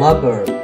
Lover.